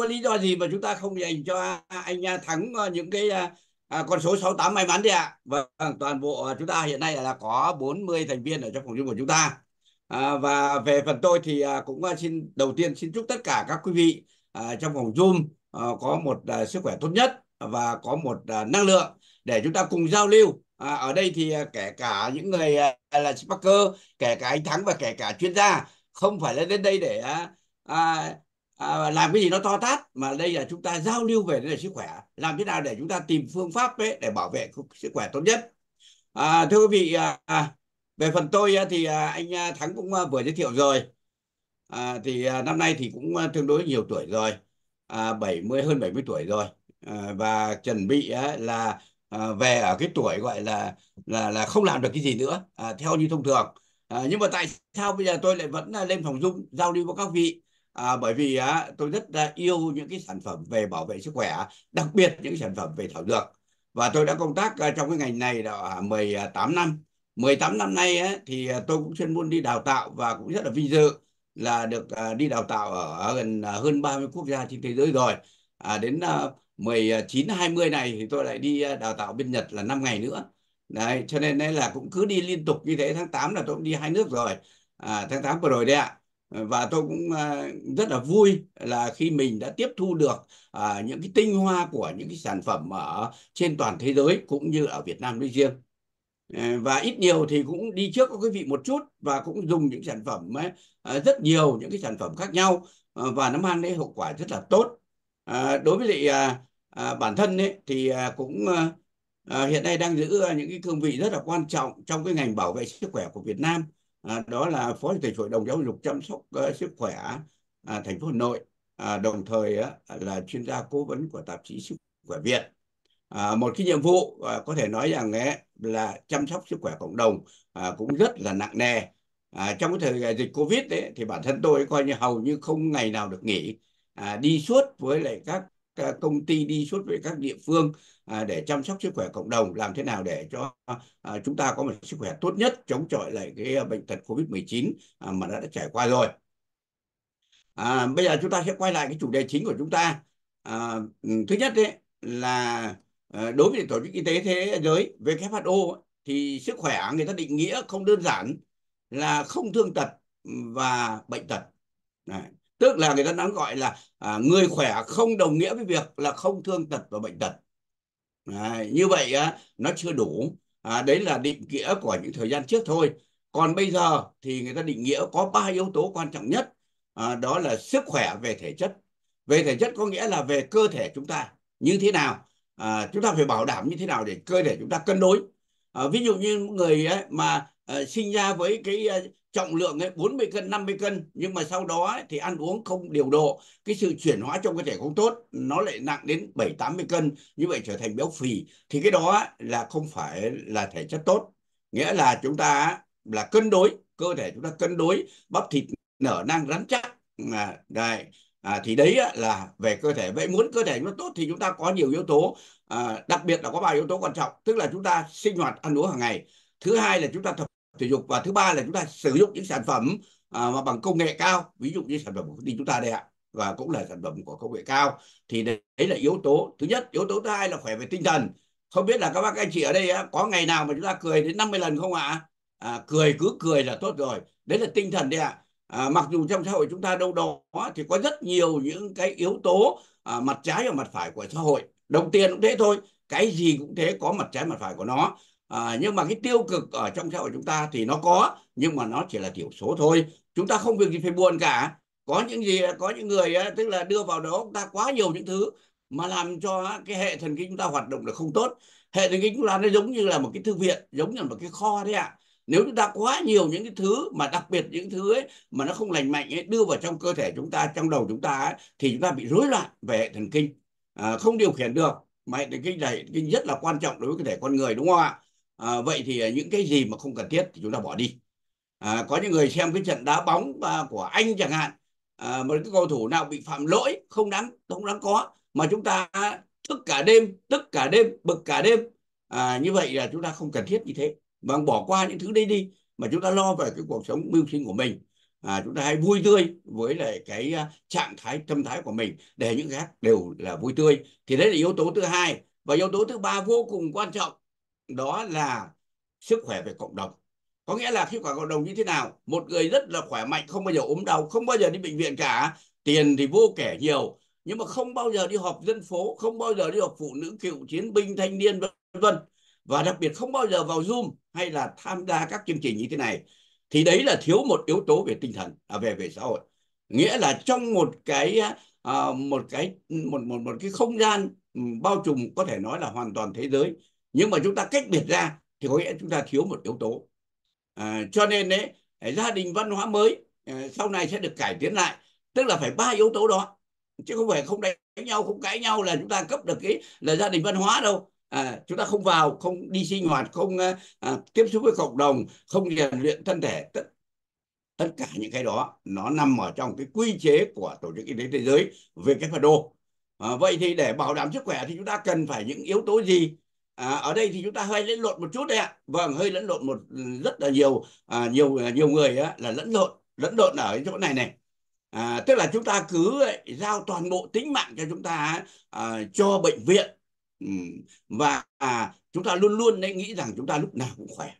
Có lý do gì mà chúng ta không dành cho anh Thắng những cái con số 68 may mắn đấy ạ? Vâng, toàn bộ chúng ta hiện nay là có 40 thành viên ở trong phòng gym của chúng ta. Và về phần tôi thì cũng xin đầu tiên xin chúc tất cả các quý vị trong phòng Zoom có một sức khỏe tốt nhất và có một năng lượng để chúng ta cùng giao lưu. Ở đây thì kể cả những người là speaker, kể cả anh Thắng và kể cả chuyên gia, không phải là đến đây để làm cái gì nó to tát, mà đây là chúng ta giao lưu về vấn đề sức khỏe, làm thế nào để chúng ta tìm phương pháp ấy để bảo vệ sức khỏe tốt nhất. Thưa quý vị, về phần tôi thì anh Thắng cũng vừa giới thiệu rồi. Thì năm nay thì cũng tương đối nhiều tuổi rồi, 70 hơn 70 tuổi rồi, và chuẩn bị là về ở cái tuổi gọi là không làm được cái gì nữa theo như thông thường. Nhưng mà tại sao bây giờ tôi lại vẫn lên phòng Zoom giao lưu với các vị? Bởi vì tôi rất yêu những cái sản phẩm về bảo vệ sức khỏe, đặc biệt những sản phẩm về thảo dược. Và tôi đã công tác trong cái ngành này đã 18 năm. 18 năm nay thì tôi cũng chuyên môn đi đào tạo và cũng rất là vinh dự là được đi đào tạo ở gần hơn 30 quốc gia trên thế giới rồi. Đến 19-20 này thì tôi lại đi đào tạo bên Nhật là 5 ngày nữa. Đấy, cho nên là cũng cứ đi liên tục như thế. Tháng 8 là tôi cũng đi 2 nước rồi, tháng 8 vừa rồi đấy ạ. Và tôi cũng rất là vui là khi mình đã tiếp thu được những cái tinh hoa của những cái sản phẩm ở trên toàn thế giới cũng như ở Việt Nam nói riêng. Và ít nhiều thì cũng đi trước quý vị một chút và cũng dùng những sản phẩm rất nhiều, những cái sản phẩm khác nhau, và nó mang đến hiệu quả rất là tốt. Đối với lại bản thân ấy, thì cũng hiện nay đang giữ những cái cương vị rất là quan trọng trong cái ngành bảo vệ sức khỏe của Việt Nam. Đó là Phó Chủ tịch Hội đồng Giáo dục chăm sóc sức khỏe thành phố Hà Nội, đồng thời là chuyên gia cố vấn của tạp chí Sức khỏe Việt. Một cái nhiệm vụ có thể nói rằng là chăm sóc sức khỏe cộng đồng cũng rất là nặng nề. Trong cái thời dịch Covid đấy, thì bản thân tôi coi như hầu như không ngày nào được nghỉ, đi suốt với lại các công ty, đi suốt với các địa phương để chăm sóc sức khỏe cộng đồng, làm thế nào để cho chúng ta có một sức khỏe tốt nhất, chống chọi lại cái bệnh tật Covid-19 mà đã trải qua rồi. Bây giờ chúng ta sẽ quay lại cái chủ đề chính của chúng ta. Thứ nhất đấy là đối với Tổ chức Y tế Thế giới WHO thì sức khỏe người ta định nghĩa không đơn giản là không thương tật và bệnh tật. Đấy, tức là người ta nói gọi là người khỏe không đồng nghĩa với việc là không thương tật và bệnh tật. Như vậy nó chưa đủ. Đấy là định nghĩa của những thời gian trước thôi. Còn bây giờ thì người ta định nghĩa có 3 yếu tố quan trọng nhất. Đó là sức khỏe về thể chất. Về thể chất có nghĩa là về cơ thể chúng ta như thế nào, chúng ta phải bảo đảm như thế nào để cơ thể chúng ta cân đối. Ví dụ như người mà sinh ra với cái trọng lượng 40 cân, 50 cân, nhưng mà sau đó thì ăn uống không điều độ, cái sự chuyển hóa trong cơ thể không tốt, nó lại nặng đến 7, 80 cân, như vậy trở thành béo phì, thì cái đó là không phải là thể chất tốt. Nghĩa là chúng ta là cân đối, cơ thể chúng ta cân đối, bắp thịt nở nang rắn chắc. Đây, thì đấy là về cơ thể. Vậy muốn cơ thể chúng ta tốt thì chúng ta có nhiều yếu tố, đặc biệt là có 3 yếu tố quan trọng, tức là chúng ta sinh hoạt ăn uống hàng ngày, thứ hai là chúng ta tập thể dục, và thứ ba là chúng ta sử dụng những sản phẩm mà bằng công nghệ cao, ví dụ như sản phẩm của công ty chúng ta đây ạ, và cũng là sản phẩm của công nghệ cao. Thì đấy là yếu tố thứ nhất. Yếu tố thứ hai là khỏe về tinh thần. Không biết là các bác anh chị ở đây có ngày nào mà chúng ta cười đến 50 lần không ạ? Cười cứ cười là tốt rồi, đấy là tinh thần đấy ạ. Mặc dù trong xã hội chúng ta đâu đó thì có rất nhiều những cái yếu tố mặt trái và mặt phải của xã hội. Đồng tiền cũng thế thôi, cái gì cũng thế, có mặt trái mặt phải của nó. Nhưng mà cái tiêu cực ở trong xã hội chúng ta thì nó có, nhưng mà nó chỉ là thiểu số thôi. Chúng ta không việc gì phải buồn cả. Có những người tức là đưa vào đó chúng ta quá nhiều những thứ mà làm cho cái hệ thần kinh chúng ta hoạt động là không tốt. Hệ thần kinh chúng ta nó giống như là một cái thư viện, giống như là một cái kho đấy ạ. Nếu chúng ta quá nhiều những cái thứ mà đặc biệt những thứ ấy mà nó không lành mạnh ấy, đưa vào trong cơ thể chúng ta, trong đầu chúng ta ấy, thì chúng ta bị rối loạn về hệ thần kinh, không điều khiển được. Mà hệ thần kinh này rất là quan trọng đối với cơ thể con người, đúng không ạ? Vậy thì những cái gì mà không cần thiết thì chúng ta bỏ đi. Có những người xem cái trận đá bóng của Anh chẳng hạn, một cái cầu thủ nào bị phạm lỗi không đáng có mà chúng ta thức cả đêm, bực cả đêm. Như vậy là chúng ta không cần thiết như thế, và bỏ qua những thứ đấy đi mà chúng ta lo về cái cuộc sống mưu sinh của mình. chúng ta hãy vui tươi với lại cái trạng thái tâm thái của mình để những khác đều là vui tươi. Thì đấy là yếu tố thứ hai. Và yếu tố thứ ba vô cùng quan trọng, đó là sức khỏe về cộng đồng. Có nghĩa là khi khỏe cộng đồng như thế nào? Một người rất là khỏe mạnh, không bao giờ ốm đau, không bao giờ đi bệnh viện cả, tiền thì vô kể nhiều, nhưng mà không bao giờ đi họp dân phố, không bao giờ đi họp phụ nữ, cựu chiến binh, thanh niên vân vân, và đặc biệt không bao giờ vào Zoom hay là tham gia các chương trình như thế này. Thì đấy là thiếu một yếu tố về tinh thần, về xã hội. Nghĩa là trong một cái không gian bao trùm, có thể nói là hoàn toàn thế giới, nhưng mà chúng ta cách biệt ra thì có nghĩa chúng ta thiếu một yếu tố. Cho nên đấy, gia đình văn hóa mới sau này sẽ được cải tiến lại, tức là phải ba yếu tố đó, chứ không phải không đánh nhau, không cãi nhau là chúng ta cấp được cái là gia đình văn hóa đâu. Chúng ta không vào, không đi sinh hoạt, không tiếp xúc với cộng đồng, không rèn luyện thân thể, tất cả những cái đó nó nằm ở trong cái quy chế của Tổ chức Y tế Thế giới WHO. Vậy thì để bảo đảm sức khỏe thì chúng ta cần phải những yếu tố gì? Ở đây thì chúng ta hơi lẫn lộn một chút đấy ạ. Vâng, hơi lẫn lộn rất là nhiều, nhiều người là lẫn lộn ở chỗ này này. Tức là chúng ta cứ giao toàn bộ tính mạng cho chúng ta cho bệnh viện, và chúng ta luôn luôn nghĩ rằng chúng ta lúc nào cũng khỏe,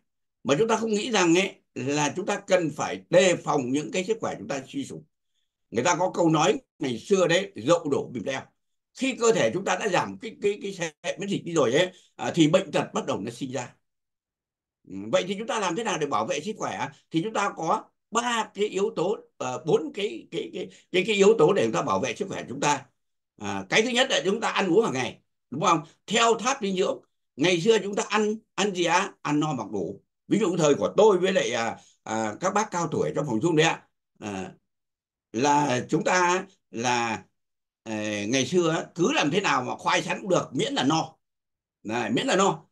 mà chúng ta không nghĩ rằng là chúng ta cần phải đề phòng những cái sức khỏe chúng ta suy sụp. Người ta có câu nói ngày xưa đấy, dậu đổ bìm leo. Khi cơ thể chúng ta đã giảm cái hệ miễn dịch đi rồi ấy, thì bệnh tật bắt đầu nó sinh ra. Vậy thì chúng ta làm thế nào để bảo vệ sức khỏe? Thì chúng ta có ba cái yếu tố, bốn cái yếu tố để chúng ta bảo vệ sức khỏe chúng ta. Cái thứ nhất là chúng ta ăn uống hàng ngày, đúng không? Theo tháp dinh dưỡng. Ngày xưa chúng ta ăn gì á? Ăn no mặc đủ. Ví dụ thời của tôi với lại các bác cao tuổi trong phòng Zoom đấy ạ, là chúng ta là ngày xưa cứ làm thế nào mà khoai sắn cũng được, miễn là no. Đấy, miễn là no.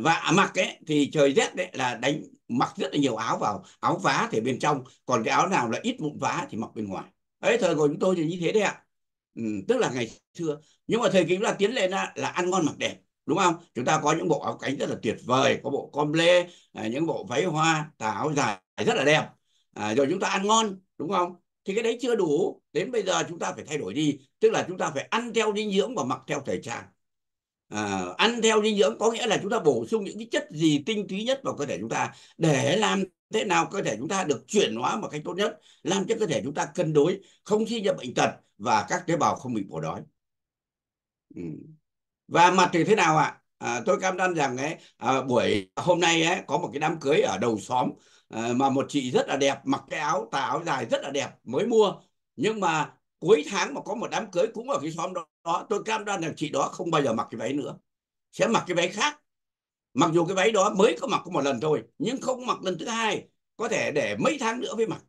Và mặc thì trời rét đấy là đánh mặc rất là nhiều áo vào, áo vá thì bên trong, còn cái áo nào là ít vụn vá thì mặc bên ngoài. Đấy, thời của chúng tôi thì như thế đấy ạ. Tức là ngày xưa. Nhưng mà thời kỳ chúng ta tiến lên là ăn ngon mặc đẹp, đúng không? Chúng ta có những bộ áo cánh rất là tuyệt vời, có bộ com lê, những bộ váy hoa, tà áo dài rất là đẹp. Rồi chúng ta ăn ngon, đúng không? Thì cái đấy chưa đủ, đến bây giờ chúng ta phải thay đổi đi, tức là chúng ta phải ăn theo dinh dưỡng và mặc theo thời trang. Ăn theo dinh dưỡng có nghĩa là chúng ta bổ sung những cái chất gì tinh túy nhất vào cơ thể chúng ta, để làm thế nào cơ thể chúng ta được chuyển hóa một cách tốt nhất, làm cho cơ thể chúng ta cân đối, không sinh ra bệnh tật và các tế bào không bị bỏ đói. Và mặt thì thế nào ạ? Tôi cam đoan rằng buổi hôm nay có một cái đám cưới ở đầu xóm, mà một chị rất là đẹp, mặc cái áo tà áo dài rất là đẹp mới mua, nhưng mà cuối tháng mà có một đám cưới cũng ở cái xóm đó, tôi cam đoan là chị đó không bao giờ mặc cái váy nữa, sẽ mặc cái váy khác. Mặc dù cái váy đó mới có mặc có một lần thôi, nhưng không mặc lần thứ hai, có thể để mấy tháng nữa mới mặc.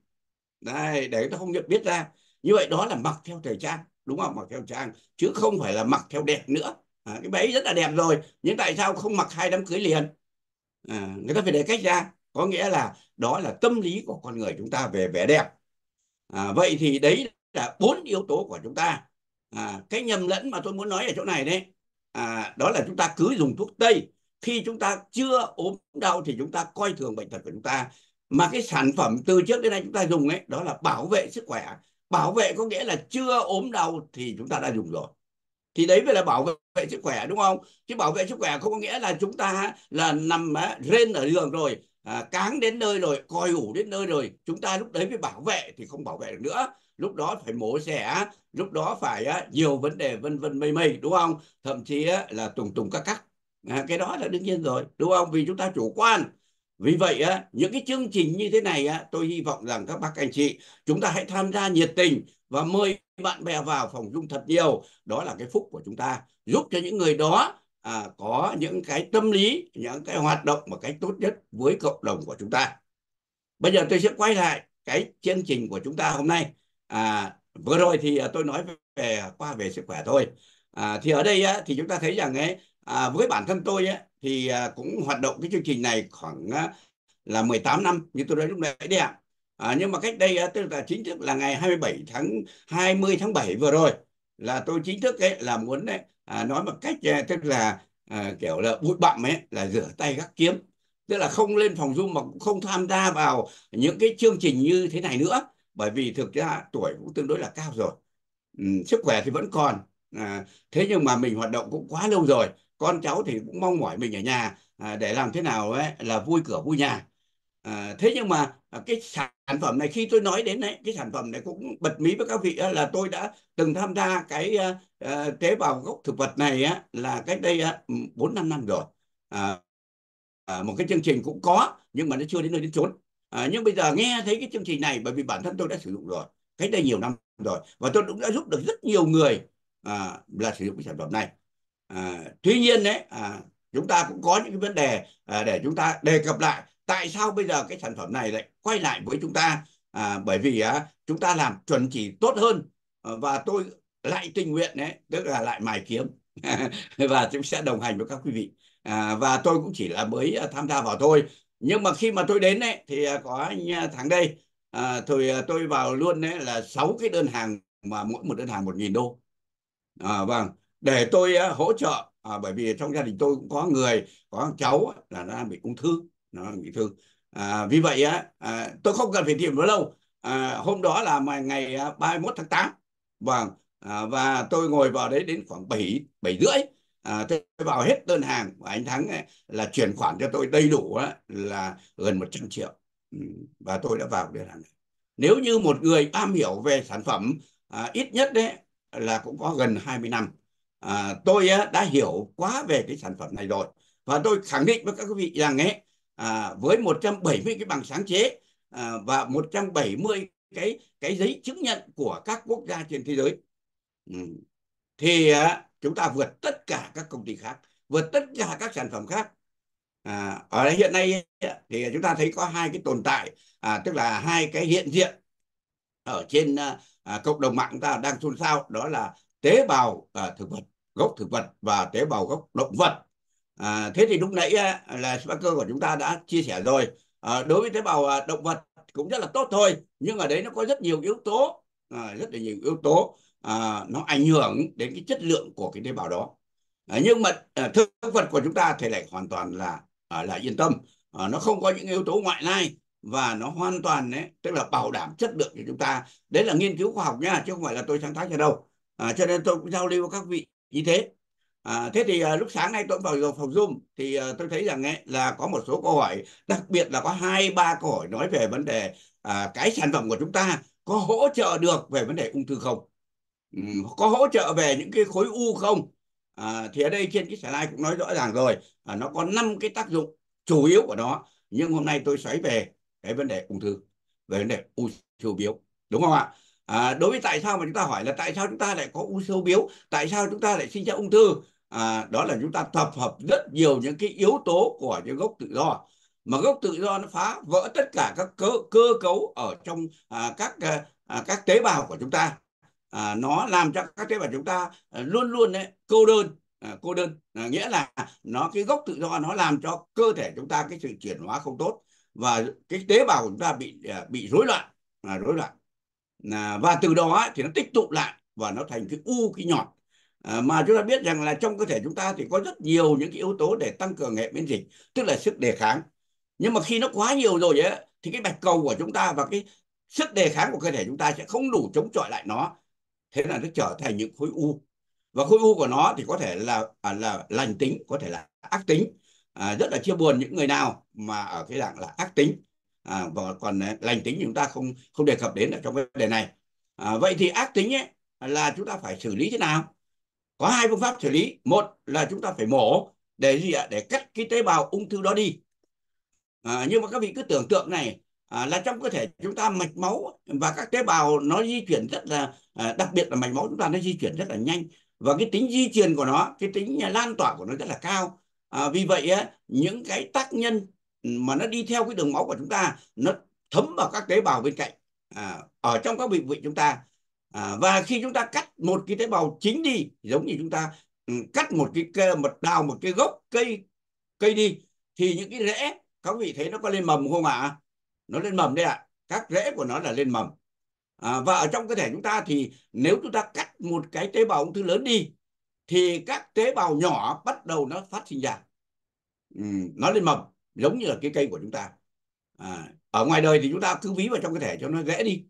Đây, để người ta không nhận biết ra. Như vậy đó là mặc theo thời trang, đúng không? Mặc theo trang chứ không phải là mặc theo đẹp nữa. Cái váy rất là đẹp rồi, nhưng tại sao không mặc hai đám cưới liền? Người ta phải để cách ra. Có nghĩa là đó là tâm lý của con người chúng ta về vẻ đẹp. Vậy thì đấy là bốn yếu tố của chúng ta. Cái nhầm lẫn mà tôi muốn nói ở chỗ này đấy, đó là chúng ta cứ dùng thuốc Tây. Khi chúng ta chưa ốm đau thì chúng ta coi thường bệnh tật của chúng ta. Mà cái sản phẩm từ trước đến nay chúng ta dùng ấy, đó là bảo vệ sức khỏe. Bảo vệ có nghĩa là chưa ốm đau thì chúng ta đã dùng rồi. Thì đấy mới là bảo vệ sức khỏe, đúng không? Chứ bảo vệ sức khỏe không có nghĩa là chúng ta là nằm rên ở giường rồi, cáng đến nơi rồi, coi ủ đến nơi rồi, chúng ta lúc đấy mới bảo vệ thì không bảo vệ được nữa. Lúc đó phải mổ xẻ, lúc đó phải nhiều vấn đề vân vân mây mây, đúng không? Thậm chí là tùng tùng các cắc. Cái đó là đương nhiên rồi, đúng không? Vì chúng ta chủ quan. Vì vậy những cái chương trình như thế này, tôi hy vọng rằng các bác anh chị chúng ta hãy tham gia nhiệt tình và mời bạn bè vào phòng Zoom thật nhiều. Đó là cái phúc của chúng ta, giúp cho những người đó có những cái tâm lý, những cái hoạt động một cách tốt nhất với cộng đồng của chúng ta. Bây giờ tôi sẽ quay lại cái chương trình của chúng ta hôm nay. Vừa rồi thì tôi nói về sức khỏe thôi. Thì ở đây thì chúng ta thấy rằng với bản thân tôi thì cũng hoạt động cái chương trình này khoảng là 18 năm như tôi nói lúc nãy đấy ạ. Nhưng mà cách đây tức là chính thức là ngày 20 tháng 7 vừa rồi là tôi chính thức là muốn nói một cách tức là kiểu là bụi bặm là rửa tay gác kiếm. tức là không lên phòng Zoom mà cũng không tham gia vào những cái chương trình như thế này nữa, bởi vì thực ra tuổi cũng tương đối là cao rồi, sức khỏe thì vẫn còn, thế nhưng mà mình hoạt động cũng quá lâu rồi, con cháu thì cũng mong mỏi mình ở nhà để làm thế nào ấy là vui cửa vui nhà. Thế nhưng mà cái sản phẩm này, khi tôi nói đến đấy, cái sản phẩm này cũng bật mí với các vị là tôi đã từng tham gia cái tế bào gốc thực vật này là cách đây 4-5 năm rồi. Một cái chương trình cũng có nhưng mà nó chưa đến nơi đến chốn. Nhưng bây giờ nghe thấy cái chương trình này, bởi vì bản thân tôi đã sử dụng rồi, cách đây nhiều năm rồi, và tôi cũng đã giúp được rất nhiều người là sử dụng cái sản phẩm này. Tuy nhiên đấy, chúng ta cũng có những cái vấn đề để chúng ta đề cập lại tại sao bây giờ cái sản phẩm này lại quay lại với chúng ta, bởi vì chúng ta làm chuẩn chỉ tốt hơn, và tôi lại tình nguyện đấy, tức là lại mài kiếm và chúng sẽ đồng hành với các quý vị. Và tôi cũng chỉ là mới tham gia vào thôi, nhưng mà khi mà tôi đến đấy thì có anh Thắng đây, thì tôi vào luôn đấy là 6 cái đơn hàng, mà mỗi một đơn hàng 1.000 đô. Vâng, để tôi hỗ trợ, bởi vì trong gia đình tôi cũng có người, có cháu là nó bị ung thư, nó bị thương. Vì vậy tôi không cần phải tìm nó lâu. Hôm đó là ngày 31 tháng 8, và tôi ngồi vào đấy đến khoảng 7 rưỡi, tôi vào hết đơn hàng, và anh Thắng là chuyển khoản cho tôi đầy đủ là gần 100 triệu, và tôi đã vào đơn hàng này. Nếu như một người am hiểu về sản phẩm ít nhất đấy là cũng có gần 20 năm, tôi đã hiểu quá về cái sản phẩm này rồi, và tôi khẳng định với các quý vị rằng ấy, với 170 cái bằng sáng chế và 170 cái giấy chứng nhận của các quốc gia trên thế giới, thì chúng ta vượt tất cả các công ty khác, vượt tất cả các sản phẩm khác. Ở hiện nay thì chúng ta thấy có 2 cái tồn tại, tức là 2 cái hiện diện ở trên cộng đồng mạng ta đang xôn xao, đó là tế bào thực vật, gốc thực vật, và tế bào gốc động vật. Thế thì lúc nãy là speaker của chúng ta đã chia sẻ rồi, đối với tế bào động vật cũng rất là tốt thôi, nhưng ở đấy nó có rất nhiều yếu tố, nó ảnh hưởng đến cái chất lượng của cái tế bào đó. Nhưng mà thực vật của chúng ta thì lại hoàn toàn là yên tâm, nó không có những yếu tố ngoại lai, và nó hoàn toàn đấy, tức là bảo đảm chất lượng cho chúng ta. Đấy là nghiên cứu khoa học nha, chứ không phải là tôi sáng tác ra đâu. Cho nên tôi cũng giao lưu với các vị như thế. Thế thì lúc sáng nay tôi vào phòng Zoom thì tôi thấy rằng là có một số câu hỏi, đặc biệt là có 2-3 câu hỏi nói về vấn đề cái sản phẩm của chúng ta có hỗ trợ được về vấn đề ung thư không, có hỗ trợ về những cái khối u không. Thì ở đây trên cái slide cũng nói rõ ràng rồi, nó có 5 cái tác dụng chủ yếu của nó, nhưng hôm nay tôi xoáy về cái vấn đề ung thư, về vấn đề u siêu biếu, đúng không ạ? Đối với tại sao mà chúng ta hỏi là tại sao chúng ta lại có u siêu biếu, tại sao chúng ta lại sinh ra ung thư, đó là chúng ta tập hợp rất nhiều những cái yếu tố của những gốc tự do, mà gốc tự do nó phá vỡ tất cả các cơ cấu ở trong các tế bào của chúng ta. Nó làm cho các tế bào chúng ta luôn luôn cô đơn, nghĩa là cái gốc tự do nó làm cho cơ thể chúng ta cái sự chuyển hóa không tốt, và cái tế bào của chúng ta bị rối loạn. Và từ đó thì nó tích tụ lại và nó thành cái u, cái nhọt. Mà chúng ta biết rằng là trong cơ thể chúng ta thì có rất nhiều những cái yếu tố để tăng cường hệ miễn dịch, tức là sức đề kháng. Nhưng mà khi nó quá nhiều rồi ấy, thì cái bạch cầu của chúng ta và cái sức đề kháng của cơ thể chúng ta sẽ không đủ chống chọi lại nó. Thế là nó trở thành những khối u. Và khối u của nó thì có thể là lành tính, có thể là ác tính. Rất là chia buồn những người nào mà ở cái dạng là ác tính. Và còn lành tính chúng ta không đề cập đến ở trong vấn đề này. Vậy thì ác tính ấy, là chúng ta phải xử lý thế nào? Có 2 phương pháp xử lý. Một là chúng ta phải mổ để gì ạ? Để cắt cái tế bào ung thư đó đi. Nhưng mà các vị cứ tưởng tượng này, là trong cơ thể chúng ta mạch máu và các tế bào nó di chuyển rất là, đặc biệt là mạch máu chúng ta nó di chuyển rất là nhanh, và cái tính di truyền của nó, cái tính lan tỏa của nó rất là cao. Vì vậy những cái tác nhân mà nó đi theo cái đường máu của chúng ta, nó thấm vào các tế bào bên cạnh, ở trong các bệnh viện chúng ta. Và khi chúng ta cắt một cái tế bào chính đi, giống như chúng ta cắt một cái cây, đào một cái gốc cây đi, thì những cái rễ, các vị thấy nó có lên mầm không ạ? Nó lên mầm đấy ạ. Các rễ của nó là lên mầm. Và ở trong cơ thể chúng ta thì nếu chúng ta cắt một cái tế bào ung thư lớn đi, thì các tế bào nhỏ bắt đầu nó phát sinh ra, nó lên mầm. giống như là cái cây của chúng ta. Ở ngoài đời thì chúng ta cứ ví vào trong cơ thể cho nó dễ đi.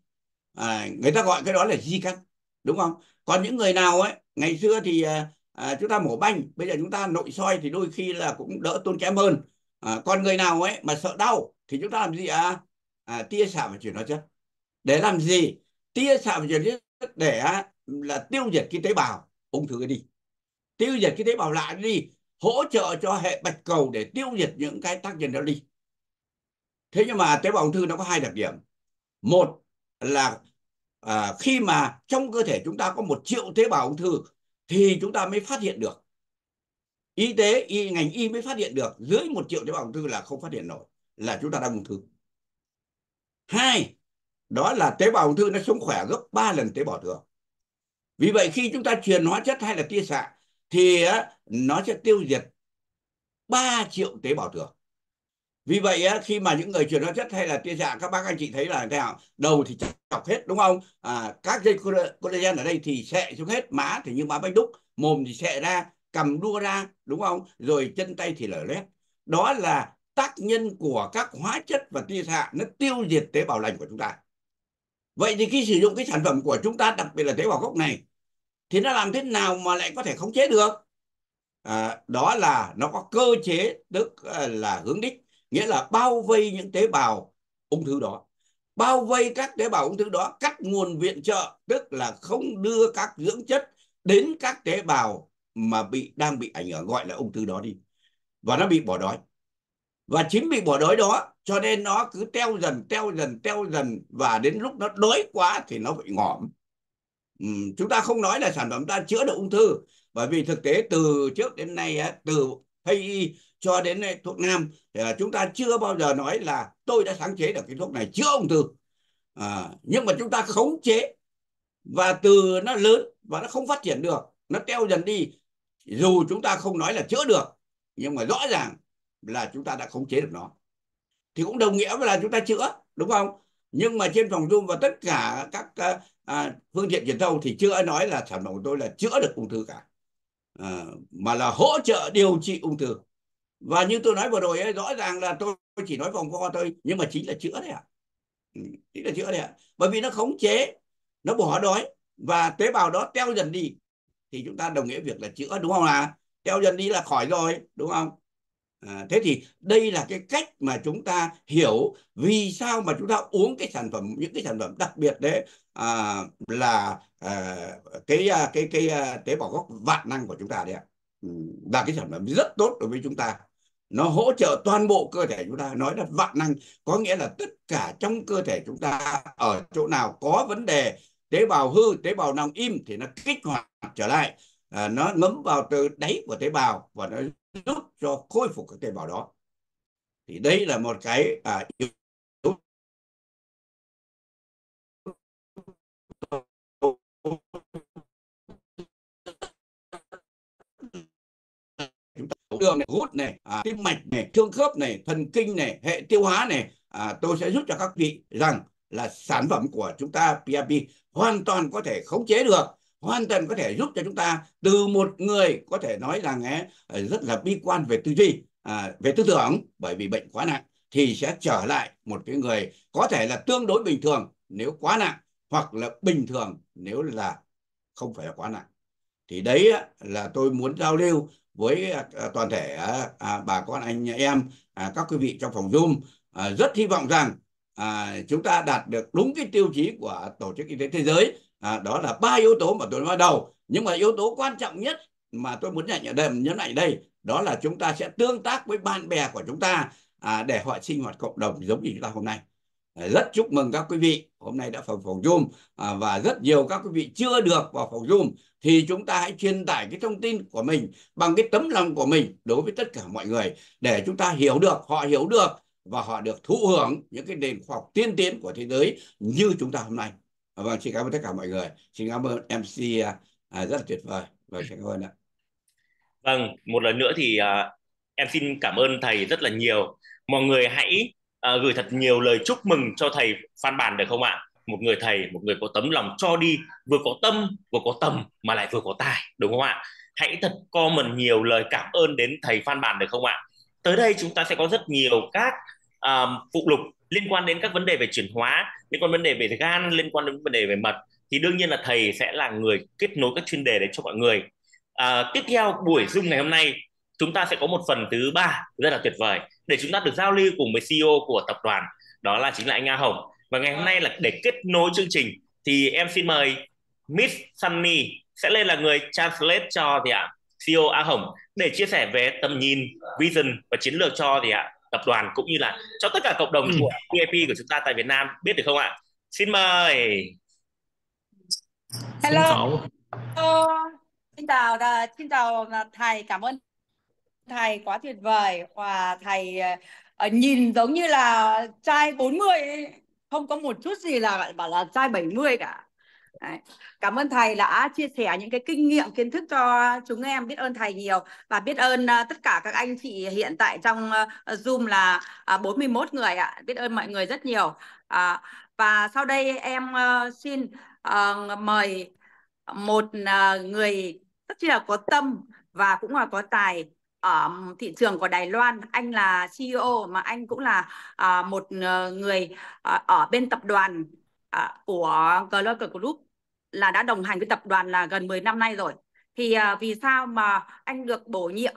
Người ta gọi cái đó là di căn, đúng không? Còn những người nào ấy, ngày xưa thì chúng ta mổ banh, bây giờ chúng ta nội soi thì đôi khi là cũng đỡ tốn kém hơn. Còn người nào ấy mà sợ đau thì chúng ta làm gì ạ? Tia xạ và chuyển hóa chất. Để làm gì? Tia xạ và chuyển hóa chất để là tiêu diệt cái tế bào ung thư đi, tiêu diệt cái tế bào lạ đi, hỗ trợ cho hệ bạch cầu để tiêu diệt những cái tác nhân đó đi. Thế nhưng mà tế bào ung thư nó có hai đặc điểm. Một là khi mà trong cơ thể chúng ta có 1 triệu tế bào ung thư thì chúng ta mới phát hiện được. Y tế, ngành y mới phát hiện được. Dưới 1 triệu tế bào ung thư là không phát hiện nổi, là chúng ta đang ung thư. Hai, đó là tế bào ung thư nó sống khỏe gấp 3 lần tế bào thường. Vì vậy khi chúng ta truyền hóa chất hay là tia xạ thì nó sẽ tiêu diệt 3 triệu tế bào thường. Vì vậy khi mà những người truyền hóa chất hay là tia xạ, các bác anh chị thấy là thế nào? Đầu thì chọc hết, đúng không? Các dây collagen ở đây thì xệ xuống hết, má thì như má bánh đúc, mồm thì xệ ra, cầm đua ra, đúng không? Rồi chân tay thì lở loét. Đó là tác nhân của các hóa chất và tia xạ, nó tiêu diệt tế bào lành của chúng ta. Vậy thì khi sử dụng cái sản phẩm của chúng ta, đặc biệt là tế bào gốc này, thì nó làm thế nào mà lại có thể khống chế được? Đó là nó có cơ chế, tức là hướng đích, nghĩa là bao vây những tế bào ung thư đó, bao vây các tế bào ung thư đó, cắt nguồn viện trợ, tức là không đưa các dưỡng chất đến các tế bào mà đang bị ảnh hưởng, gọi là ung thư đó đi, và nó bị bỏ đói. Và chính bị bỏ đói đó cho nên nó cứ teo dần, và đến lúc nó đói quá thì nó bị ngỏm. Chúng ta không nói là sản phẩm ta chữa được ung thư, bởi vì thực tế từ trước đến nay, từ Tây y cho đến thuốc nam, chúng ta chưa bao giờ nói là tôi đã sáng chế được cái thuốc này chữa ung thư. Nhưng mà chúng ta khống chế, và từ nó lớn và nó không phát triển được, nó teo dần đi, dù chúng ta không nói là chữa được, nhưng mà rõ ràng là chúng ta đã khống chế được nó, thì cũng đồng nghĩa với là chúng ta chữa, đúng không? Nhưng mà trên phòng Zoom và tất cả các phương tiện truyền thông thì chưa nói là sản phẩm của tôi là chữa được ung thư cả, mà là hỗ trợ điều trị ung thư. Và như tôi nói vừa rồi ấy, rõ ràng là tôi chỉ nói vòng vo thôi, nhưng mà chính là chữa đấy ạ. Chính là chữa đấy ạ. Bởi vì nó khống chế, nó bỏ đói, và tế bào đó teo dần đi, thì chúng ta đồng nghĩa việc là chữa, đúng không ạ? Teo dần đi là khỏi rồi, đúng không? Thế thì đây là cái cách mà chúng ta hiểu vì sao mà chúng ta uống cái sản phẩm, những cái sản phẩm đặc biệt đấy, là cái tế bào gốc vạn năng của chúng ta đấy ạ. Là cái sản phẩm rất tốt đối với chúng ta. Nó hỗ trợ toàn bộ cơ thể chúng ta. Nói là vạn năng có nghĩa là tất cả trong cơ thể chúng ta, ở chỗ nào có vấn đề, tế bào hư, tế bào nằm im thì nó kích hoạt trở lại. Nó ngấm vào từ đáy của tế bào và nó giúp cho khôi phục các tế bào đó. Thì đây là một cái yếu tố chúng ta đường này, gút này, tim mạch này, xương khớp này, thần kinh này, hệ tiêu hóa này. Tôi sẽ giúp cho các vị rằng là sản phẩm của chúng ta PRP hoàn toàn có thể khống chế được, hoàn toàn có thể giúp cho chúng ta từ một người có thể nói rằng rất là bi quan về tư duy, về tư tưởng, bởi vì bệnh quá nặng, thì sẽ trở lại một cái người có thể là tương đối bình thường nếu quá nặng, hoặc là bình thường nếu là không phải là quá nặng. Thì đấy là tôi muốn giao lưu với toàn thể bà con anh em, các quý vị trong phòng Zoom. Rất hy vọng rằng chúng ta đạt được đúng cái tiêu chí của Tổ chức Y tế Thế giới. Đó là 3 yếu tố mà tôi nói đầu, nhưng mà yếu tố quan trọng nhất mà tôi muốn nhấn mạnh ở đây đó là chúng ta sẽ tương tác với bạn bè của chúng ta để họ sinh hoạt cộng đồng giống như chúng ta hôm nay. Rất chúc mừng các quý vị hôm nay đã vào phòng Zoom, và rất nhiều các quý vị chưa được vào phòng Zoom thì chúng ta hãy truyền tải cái thông tin của mình bằng cái tấm lòng của mình đối với tất cả mọi người, để chúng ta hiểu được, họ hiểu được, và họ được thụ hưởng những cái nền khoa học tiên tiến của thế giới như chúng ta hôm nay. Vâng, xin cảm ơn tất cả mọi người. Xin cảm ơn MC rất là tuyệt vời. Vâng, xin cảm ơn ạ. Vâng, một lần nữa thì em xin cảm ơn thầy rất là nhiều. Mọi người hãy gửi thật nhiều lời chúc mừng cho thầy Phan Bàn được không ạ? Một người thầy, một người có tấm lòng cho đi, vừa có tâm, vừa có tầm, mà lại vừa có tài, đúng không ạ? Hãy thật comment nhiều lời cảm ơn đến thầy Phan Bàn được không ạ? Tới đây chúng ta sẽ có rất nhiều các phụ lục liên quan đến các vấn đề về chuyển hóa, liên quan vấn đề về gan, liên quan đến vấn đề về mật. Thì đương nhiên là thầy sẽ là người kết nối các chuyên đề đấy cho mọi người. Tiếp theo buổi Zoom ngày hôm nay, chúng ta sẽ có một phần thứ 3 rất là tuyệt vời để chúng ta được giao lưu cùng với CEO của tập đoàn, đó là chính là anh A Hồng. Và ngày hôm nay là để kết nối chương trình thì em xin mời Miss Sunny sẽ lên là người translate cho thì CEO A Hồng để chia sẻ về tầm nhìn, vision và chiến lược cho thì tập đoàn cũng như là cho tất cả cộng đồng của PRP của chúng ta tại Việt Nam biết được không ạ? Xin mời. Hello. Xin chào thầy, cảm ơn thầy quá tuyệt vời. Và thầy nhìn giống như là trai 40 ấy. Không có một chút gì là bảo là trai 70 cả. Đấy. Cảm ơn thầy đã chia sẻ những cái kinh nghiệm, kiến thức cho chúng em. Biết ơn thầy nhiều. Và biết ơn tất cả các anh chị hiện tại trong Zoom là 41 người ạ. Biết ơn mọi người rất nhiều. Và sau đây em xin mời một người rất là có tâm và cũng là có tài ở thị trường của Đài Loan. Anh là CEO mà anh cũng là một người ở bên tập đoàn của Global Group, là đã đồng hành với tập đoàn là gần 10 năm nay rồi. Thì vì sao mà anh được bổ nhiệm